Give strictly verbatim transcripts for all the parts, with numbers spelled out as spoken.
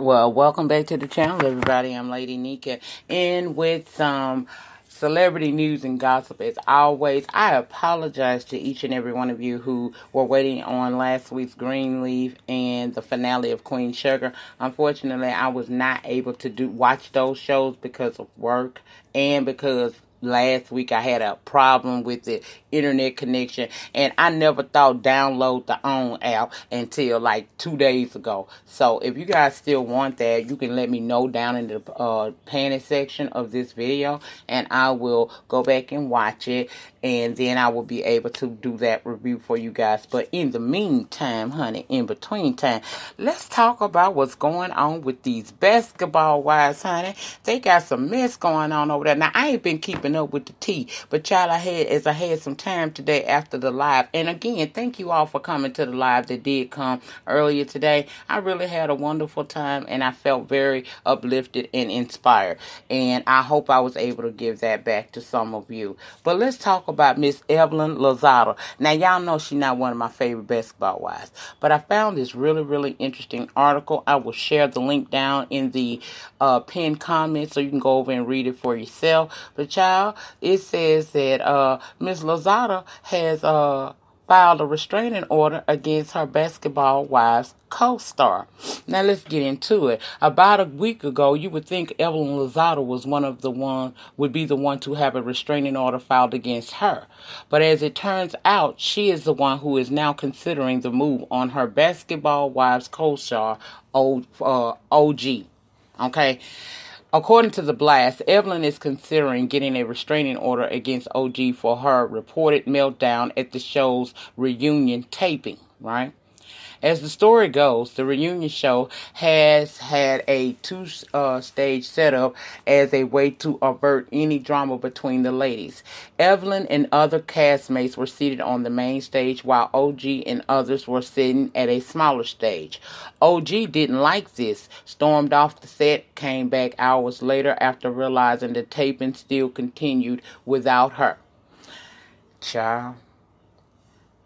Well, welcome back to the channel, everybody. I'm Lady Nyca, in with some um, celebrity news and gossip as always. I apologize to each and every one of you who were waiting on last week's Green Leaf and the finale of Queen Sugar. Unfortunately, I was not able to do watch those shows because of work and because last week I had a problem with the internet connection, and I never thought download the OWN app until like two days ago. So if you guys still want that, you can let me know down in the uh, panty section of this video, and I will go back and watch it, and then I will be able to do that review for you guys. But in the meantime, honey, in between time, let's talk about what's going on with these basketball wives, honey. They got some mess going on over there. Now, I ain't been keeping up with the tea, but child, I had as I had some time today after the live, and again, thank you all for coming to the live that did come earlier today. I really had a wonderful time, and I felt very uplifted and inspired, and I hope I was able to give that back to some of you. But let's talk about Miss Evelyn Lozada. Now, y'all know she's not one of my favorite basketball wives, but I found this really, really interesting article. I will share the link down in the uh, pinned comment so you can go over and read it for yourself. But y'all, it says that uh, Miss Lozada has uh, filed a restraining order against her basketball wives co-star. Now, let's get into it. About a week ago, you would think Evelyn Lozada was one of the one would be the one to have a restraining order filed against her, but as it turns out, she is the one who is now considering the move on her basketball wives co-star uh, O G. Okay. According to The Blast, Evelyn is considering getting a restraining order against O G for her reported meltdown at the show's reunion taping, right? As the story goes, the reunion show has had a two-stage uh, setup as a way to avert any drama between the ladies. Evelyn and other castmates were seated on the main stage, while O G and others were sitting at a smaller stage. O G didn't like this, stormed off the set, came back hours later after realizing the taping still continued without her. Child.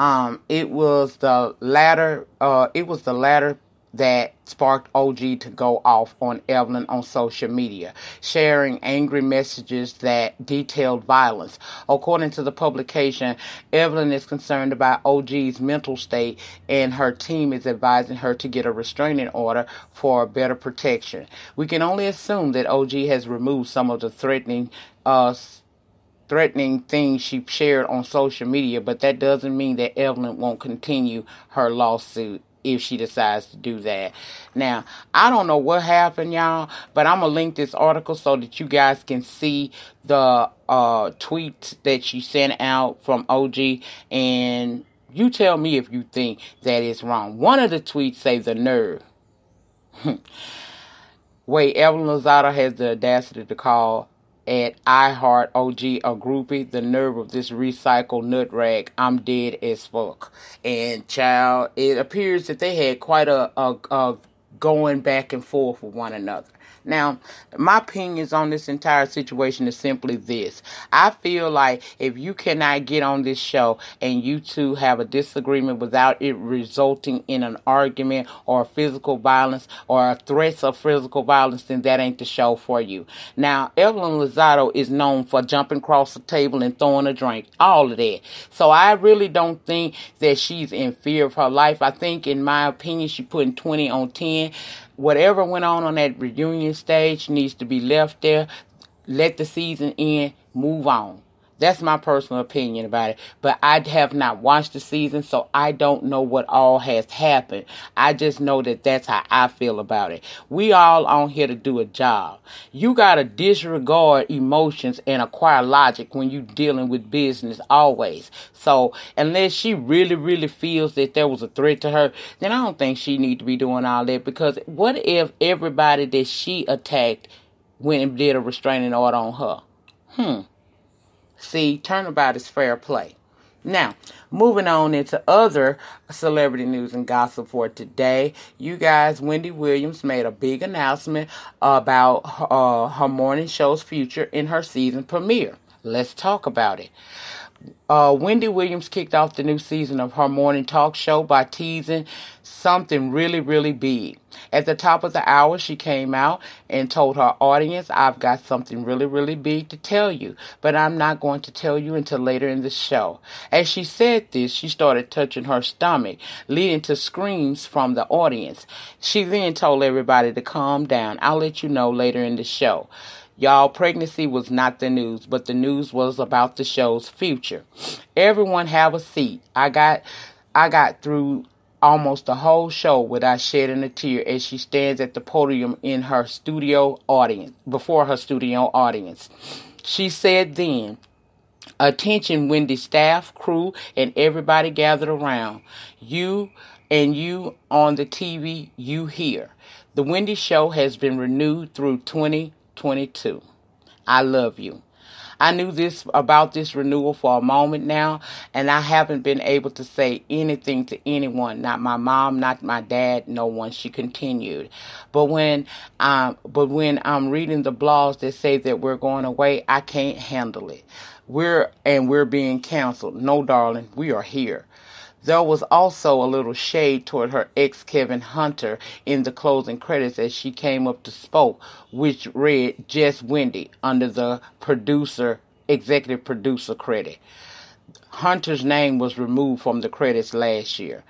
Um, it was the latter, uh, it was the latter that sparked O G to go off on Evelyn on social media, sharing angry messages that detailed violence. According to the publication, Evelyn is concerned about O G's mental state, and her team is advising her to get a restraining order for better protection. We can only assume that O G has removed some of the threatening, uh, threatening things she shared on social media, but that doesn't mean that Evelyn won't continue her lawsuit if she decides to do that. Now, I don't know what happened, y'all, but I'm going to link this article so that you guys can see the uh, tweets that she sent out from O G, and you tell me if you think that is wrong. One of the tweets say, "The nerve." Wait, Evelyn Lozada has the audacity to call at I Heart O G a groupie. The nerve of this recycled nut rag. I'm dead as fuck. And child, it appears that they had quite a, a, a going back and forth with one another. Now, my opinions on this entire situation is simply this. I feel like if you cannot get on this show and you two have a disagreement without it resulting in an argument or physical violence or threats of physical violence, then that ain't the show for you. Now, Evelyn Lozada is known for jumping across the table and throwing a drink, all of that. So I really don't think that she's in fear of her life. I think, in my opinion, she's putting twenty on ten. Whatever went on on that reunion stage needs to be left there. Let the season end. Move on. That's my personal opinion about it. But I have not watched the season, so I don't know what all has happened. I just know that that's how I feel about it. We all on here to do a job. You got to disregard emotions and acquire logic when you dealing with business always. So unless she really, really feels that there was a threat to her, then I don't think she need to be doing all that. Because what if everybody that she attacked went and did a restraining order on her? Hmm. See, turnabout is fair play. Now, moving on into other celebrity news and gossip for today. You guys, Wendy Williams made a big announcement about uh, her morning show's future in her season premiere. Let's talk about it. Uh, Wendy Williams kicked off the new season of her morning talk show by teasing something really, really big. At the top of the hour, she came out and told her audience, I've got something really, really big to tell you, but I'm not going to tell you until later in the show. As she said this, she started touching her stomach, leading to screams from the audience. She then told everybody to calm down. I'll let you know later in the show. Y'all, pregnancy was not the news, but the news was about the show's future. Everyone have a seat. I got I got through almost the whole show without shedding a tear as she stands at the podium in her studio audience, before her studio audience. She said then, attention, Wendy staff, crew, and everybody gathered around. You and you on the T V, you here. The Wendy Show has been renewed through twenty twenty-two. I love you. I knew this about this renewal for a moment now, and I haven't been able to say anything to anyone, not my mom, not my dad, no one, she continued. But when um but when I'm reading the blogs that say that we're going away, I can't handle it. We're and we're being canceled. No, darling, we are here. There was also a little shade toward her ex Kevin Hunter in the closing credits as she came up to spoke, which read just Wendy under the producer, executive producer credit. Hunter's name was removed from the credits last year.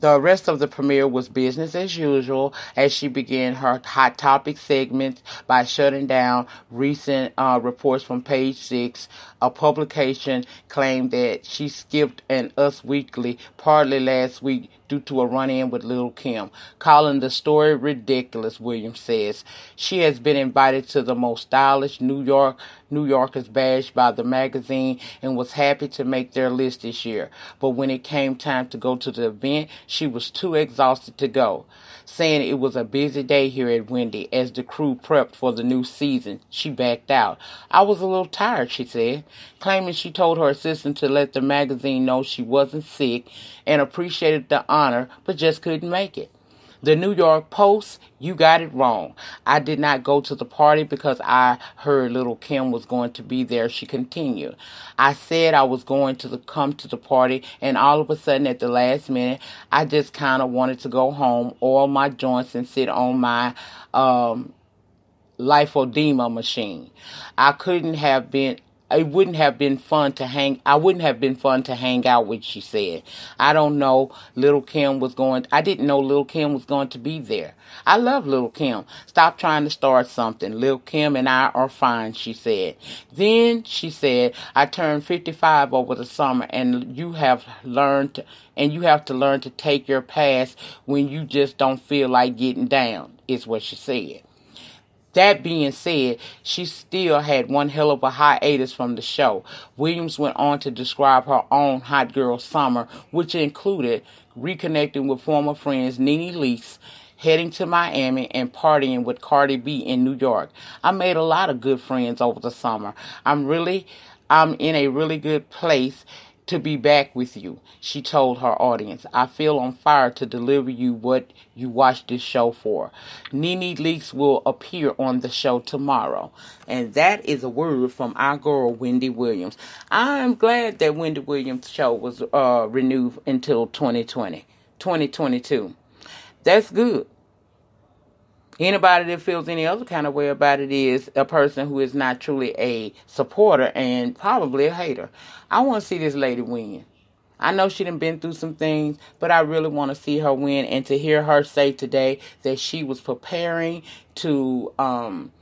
The rest of the premiere was business as usual as she began her hot topic segments by shutting down recent uh, reports from Page Six. A publication claimed that she skipped an Us Weekly partly last week due to a run-in with Lil' Kim, calling the story ridiculous, Williams says. She has been invited to the most stylish New York New Yorkers badge by the magazine and was happy to make their list this year. But when it came time to go to the event, she was too exhausted to go, saying it was a busy day here at Wendy as the crew prepped for the new season. She backed out. I was a little tired, she said, claiming she told her assistant to let the magazine know she wasn't sick and appreciated the honor, but just couldn't make it. The New York Post, you got it wrong. I did not go to the party because I heard Lil' Kim was going to be there, she continued. I said I was going to the, come to the party, and all of a sudden at the last minute, I just kind of wanted to go home, oil my joints, and sit on my um, lymphedema machine. I couldn't have been... It wouldn't have been fun to hang. I wouldn't have been fun to hang out with, she said. I don't know. Lil' Kim was going. I didn't know Lil' Kim was going to be there. I love Lil' Kim. Stop trying to start something. Lil' Kim and I are fine, she said. Then she said, I turned fifty-five over the summer, and you have learned, to, and you have to learn to take your past when you just don't feel like getting down. Is what she said. That being said, she still had one hell of a hiatus from the show. Williams went on to describe her own hot girl summer, which included reconnecting with former friends NeNe Leakes, heading to Miami, and partying with Cardi B in New York. I made a lot of good friends over the summer. I'm really, I'm in a really good place to be back with you, she told her audience. I feel on fire to deliver you what you watched this show for. NeNe Leakes will appear on the show tomorrow. And that is a word from our girl, Wendy Williams. I'm glad that Wendy Williams' show was uh, renewed until twenty twenty, twenty twenty-two. That's good. Anybody that feels any other kind of way about it is a person who is not truly a supporter and probably a hater. I want to see this lady win. I know she done been through some things, but I really want to see her win. And to hear her say today that she was preparing to um,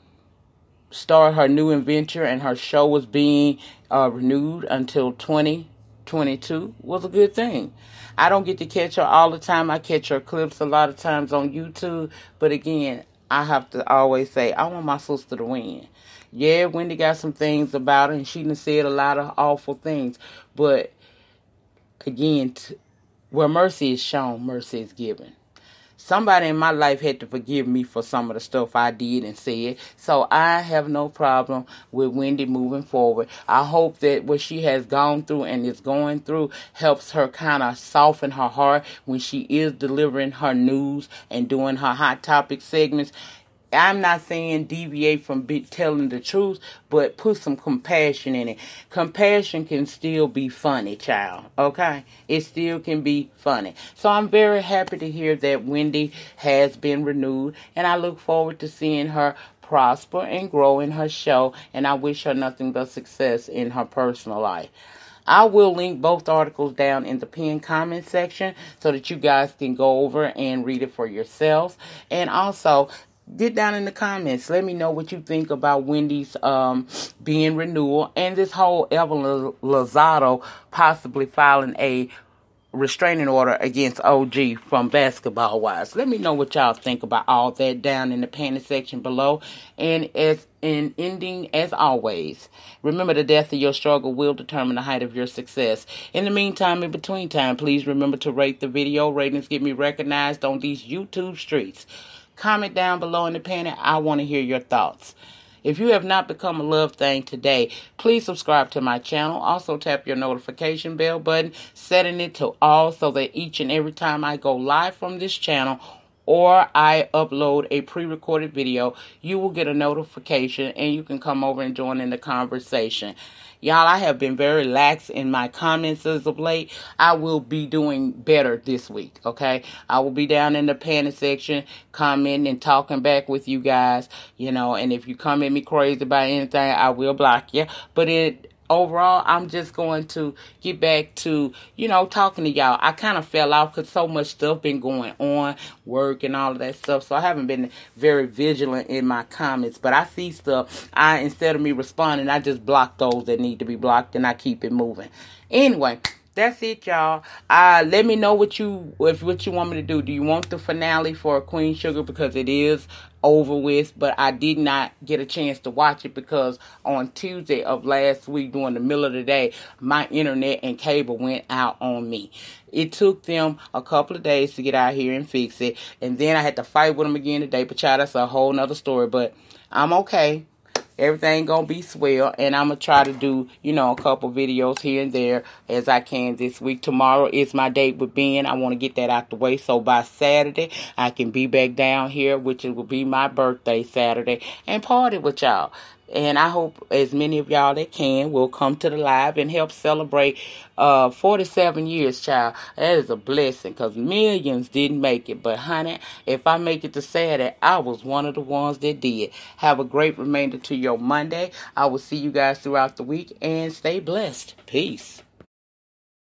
start her new adventure and her show was being uh, renewed until twenty twenty-two was a good thing. I don't get to catch her all the time. I catch her clips a lot of times on YouTube. But again, I have to always say, I want my sister to win. Yeah, Wendy got some things about her, and she done said a lot of awful things. But again, t- where mercy is shown, mercy is given. Somebody in my life had to forgive me for some of the stuff I did and said. So I have no problem with Wendy moving forward. I hope that what she has gone through and is going through helps her kind of soften her heart when she is delivering her news and doing her hot topic segments. I'm not saying deviate from be telling the truth, but put some compassion in it. Compassion can still be funny, child, okay? It still can be funny. So I'm very happy to hear that Wendy has been renewed, and I look forward to seeing her prosper and grow in her show, and I wish her nothing but success in her personal life. I will link both articles down in the pinned comment section so that you guys can go over and read it for yourself. And also, get down in the comments. Let me know what you think about Wendy's um, being renewed and this whole Evelyn Lozada possibly filing a restraining order against O G from Basketball Wise. Let me know what y'all think about all that down in the comment section below. And as in ending, as always, remember the depth of your struggle will determine the height of your success. In the meantime, in between time, please remember to rate the video. Ratings get me recognized on these YouTube streets. Comment down below in the panel. I want to hear your thoughts. If you have not become a love thing today, please subscribe to my channel. Also, tap your notification bell button, setting it to all so that each and every time I go live from this channel or I upload a pre-recorded video, you will get a notification and you can come over and join in the conversation. Y'all, I have been very lax in my comments as of late. I will be doing better this week, okay? I will be down in the panic section commenting and talking back with you guys, you know, and if you come at me crazy about anything, I will block you. But it overall, I'm just going to get back to, you know, talking to y'all. I kind of fell off because so much stuff been going on, work and all of that stuff. So I haven't been very vigilant in my comments. But I see stuff. I, instead of me responding, I just block those that need to be blocked and I keep it moving. Anyway, that's it, y'all. Uh, let me know what you if what you want me to do. Do you want the finale for Queen Sugar? Because it is over with, but I did not get a chance to watch it because on Tuesday of last week, during the middle of the day, my internet and cable went out on me. It took them a couple of days to get out here and fix it, and then I had to fight with them again today. But y'all, that's a whole nother story, but I'm okay. Everything gonna be swell, and I'm gonna try to do, you know, a couple videos here and there as I can this week. Tomorrow is my date with Ben. I want to get that out the way so by Saturday I can be back down here, which it will be my birthday Saturday, and party with y'all. And I hope as many of y'all that can will come to the live and help celebrate uh, forty-seven years, child. That is a blessing because millions didn't make it. But, honey, if I make it to Saturday, I was one of the ones that did. Have a great remainder to your Monday. I will see you guys throughout the week and stay blessed. Peace.